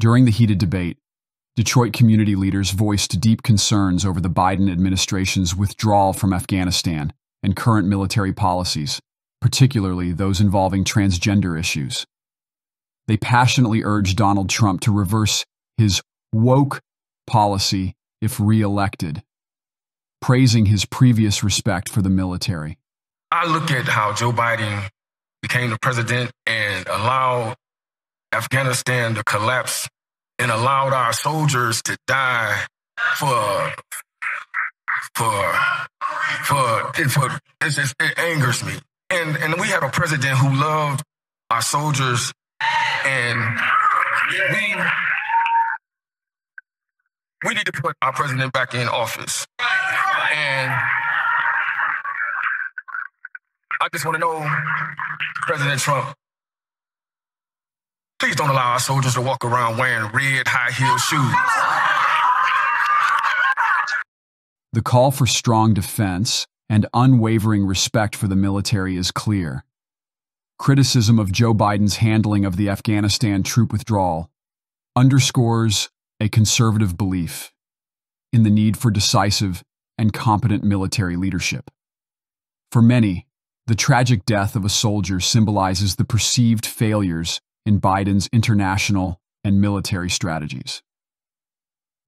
During the heated debate, Detroit community leaders voiced deep concerns over the Biden administration's withdrawal from Afghanistan and current military policies, particularly those involving transgender issues. They passionately urged Donald Trump to reverse his woke policy if re-elected, praising his previous respect for the military. I look at how Joe Biden became the president and allowed Afghanistan to collapse and allowed our soldiers to die it angers me. And we had a president who loved our soldiers, and we need to put our president back in office. And I just want to know, President Trump, please don't allow our soldiers to walk around wearing red high-heeled shoes. The call for strong defense and unwavering respect for the military is clear. Criticism of Joe Biden's handling of the Afghanistan troop withdrawal underscores a conservative belief in the need for decisive and competent military leadership. For many, the tragic death of a soldier symbolizes the perceived failures in Biden's international and military strategies.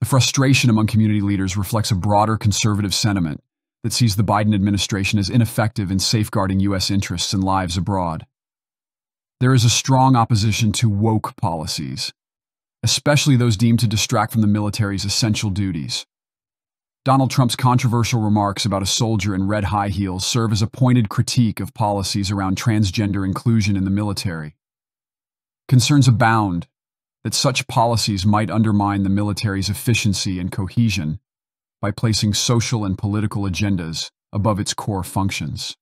The frustration among community leaders reflects a broader conservative sentiment that sees the Biden administration as ineffective in safeguarding U.S. interests and lives abroad. There is a strong opposition to woke policies, especially those deemed to distract from the military's essential duties. Donald Trump's controversial remarks about a soldier in red high heels serve as a pointed critique of policies around transgender inclusion in the military. Concerns abound that such policies might undermine the military's efficiency and cohesion by placing social and political agendas above its core functions.